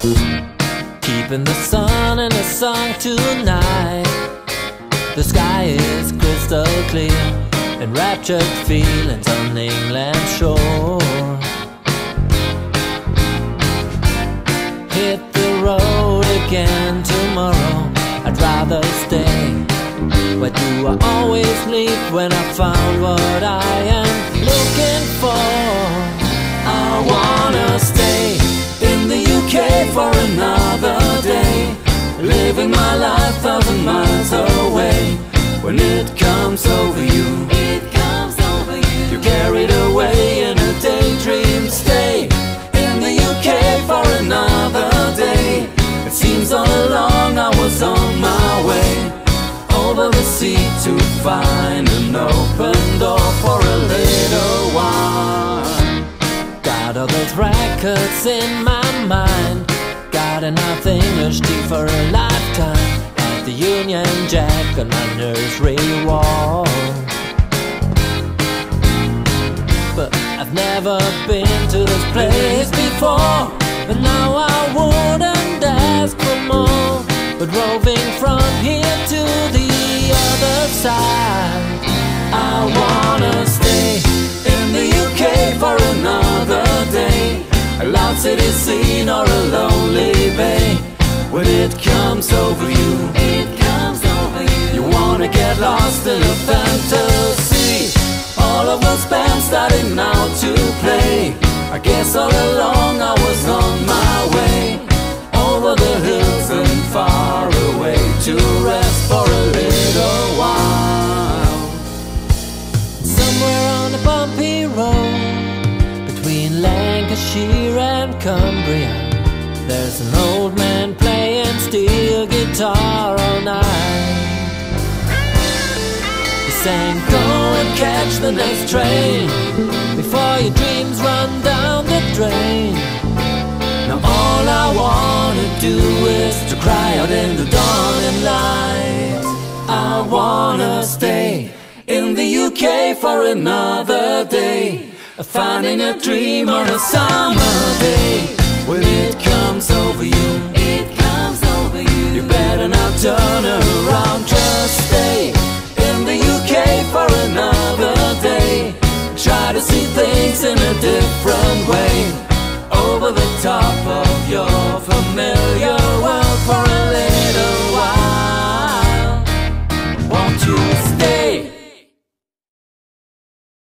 Keeping the sun in a song tonight. The sky is crystal clear, enraptured feelings on England shore. Hit the road again tomorrow. I'd rather stay. Where do I always leave when I found what I am looking for? I wanna stay in the UK for another day, living my life 1,000 miles away. When it comes over you, it comes over you. You're carried away in a daydream. Stay in the UK for another day. It seems all along I was on my way, over the sea to find an open door for a little while. Got all those records in my mind, got enough English tea for a lifetime. At the Union Jack on my nursery wall. But I've never been to this place before, but now I wouldn't ask for more. But roving from here to the other side, I wanna stay in the UK for another day. A loud city scene or a lonely bay. When it comes over you, it comes over you. You wanna get lost in a fantasy. All of us bands starting now to play. I guess all along I was on my way, over the hills and far away, to rest for a little while. Somewhere on a bumpy road between Lancashire and Cumbria, there's an old man playing steel guitar all night. He sang, "Go and catch the next train before your dreams run down the drain." Now all I wanna do is to cry out in the dawning light. I wanna stay in the UK for another day, finding a dream on a summer day. When it comes over you, it comes over you. You better not turn around.